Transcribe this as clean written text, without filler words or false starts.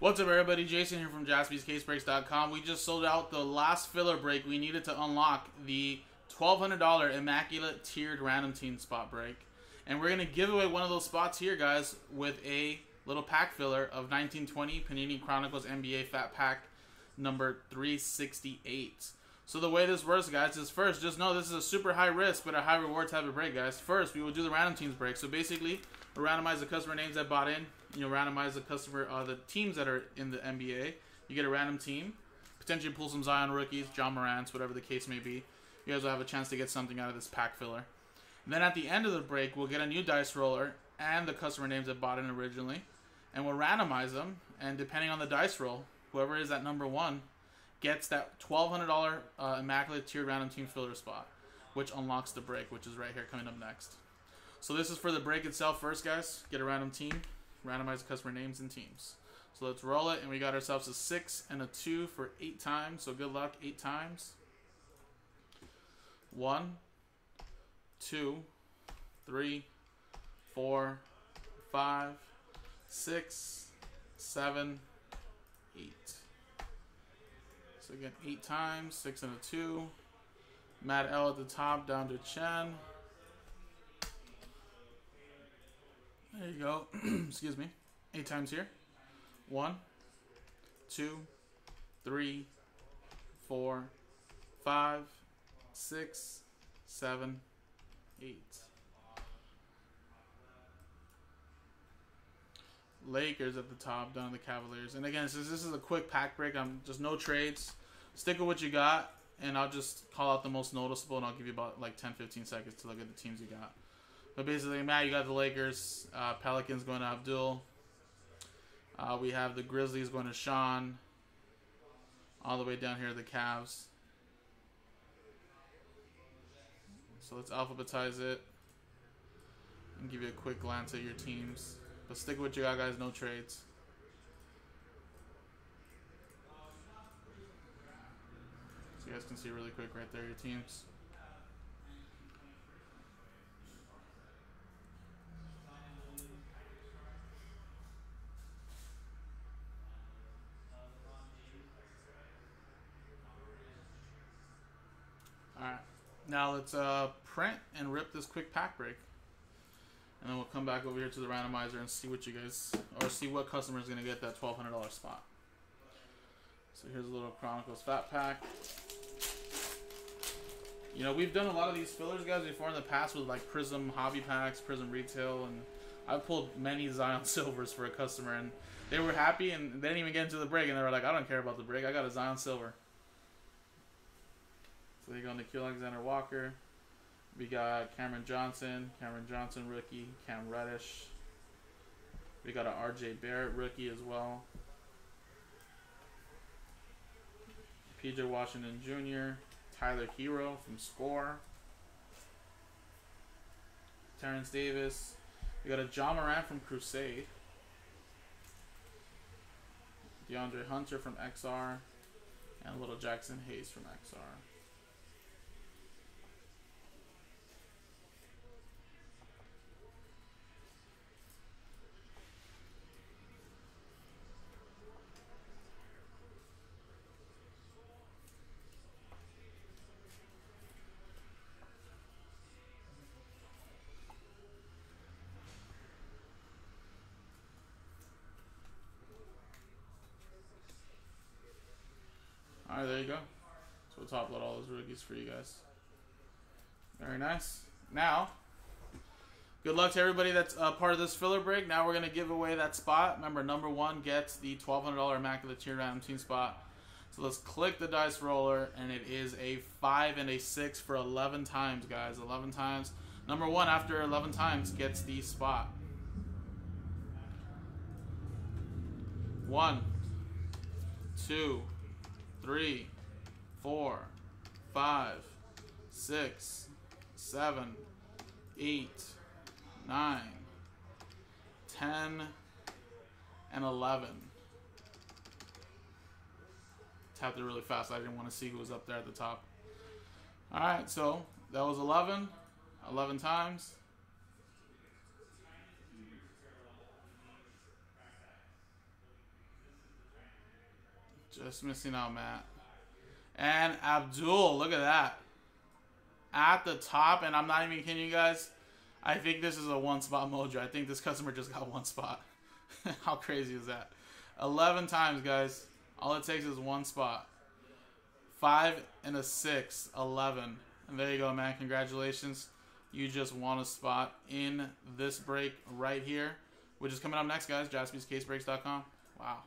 What's up, everybody? Jason here from JaspysCaseBreaks.com. We just sold out the last filler break we needed to unlock the $1,200 Immaculate Tiered Random Team spot break. And we're going to give away one of those spots here, guys, with a little pack filler of 1920 Panini Chronicles NBA Fat Pack number 368. So the way this works, guys, is first, just know this is a super high risk but a high reward type of break, guys. First, we will do the random teams break. So basically, we'll randomize the customer names that bought in. You'll randomize the teams that are in the NBA. You get a random team. Potentially pull some Zion rookies, Ja Morants, whatever the case may be. You guys will have a chance to get something out of this pack filler. And then at the end of the break, we'll get a new dice roller and the customer names that bought in originally. And we'll randomize them. And depending on the dice roll, whoever is at number one gets that $1,200 Immaculate Tiered Random Team filler spot, which unlocks the break, which is right here coming up next. So this is for the break itself first, guys. Get a random team, randomize customer names and teams. So let's roll it, and we got ourselves a 6 and a 2 for 8 times. So good luck, 8 times. 1, 2, 3, 4, 5, 6, 7, 8. So again, 8 times, 6 and a 2. Matt L at the top, down to Chen. There you go. Excuse me. 8 times here. 1, 2, 3, 4, 5, 6, 7, 8. Lakers at the top, down to the Cavaliers. And again, since this is a quick pack break, just no trades. Stick with what you got, and I'll just call out the most noticeable, and I'll give you about like 10-15 seconds to look at the teams you got. But basically, Matt, you got the Lakers, Pelicans going to Abdul. We have the Grizzlies going to Sean. All the way down here, the Cavs. So let's alphabetize it and give you a quick glance at your teams. But stick with what you got, guys. No trades. So you guys can see really quick right there your teams. Alright, now let's print and rip this quick pack break. And then we'll come back over here to the randomizer and see what you guys, or see what customer is going to get that $1,200 spot. So here's a little Chronicles Fat Pack. You know, we've done a lot of these fillers, guys, before in the past with like Prism Hobby Packs, Prism Retail, and I've pulled many Zion Silvers for a customer, and they were happy and they didn't even get into the break, and they were like, I don't care about the break, I got a Zion Silver. So they go Nikhil Alexander-Walker. We got Cameron Johnson rookie, Cam Reddish. We got an RJ Barrett rookie as well. PJ Washington Jr., Tyler Hero from Score. Terrence Davis. We got a Ja Morant from Crusade. DeAndre Hunter from XR. And a little Jackson Hayes from XR. Alright, there you go. So we'll top load all those rookies for you guys. Very nice. Now, good luck to everybody that's part of this filler break. Now we're going to give away that spot. Remember, number one gets the $1,200 Immaculate Tier Random Team spot. So let's click the dice roller, and it is a 5 and a 6 for 11 times, guys. 11 times. Number one, after 11 times, gets the spot. 1, 2. 3, 4, 5, 6, 7, 8, 9, 10, and 11. Tapped it really fast. I didn't want to see who was up there at the top. All right, so that was 11 times. Just missing out, Matt. And Abdul, look at that. At the top, and I'm not even kidding you guys. I think this is a one-spot mojo. I think this customer just got one spot. How crazy is that? 11 times, guys. All it takes is one spot. 5 and a 6. 11. And there you go, man. Congratulations. You just won a spot in this break right here, which is coming up next, guys. JaspysCaseBreaks.com. Wow.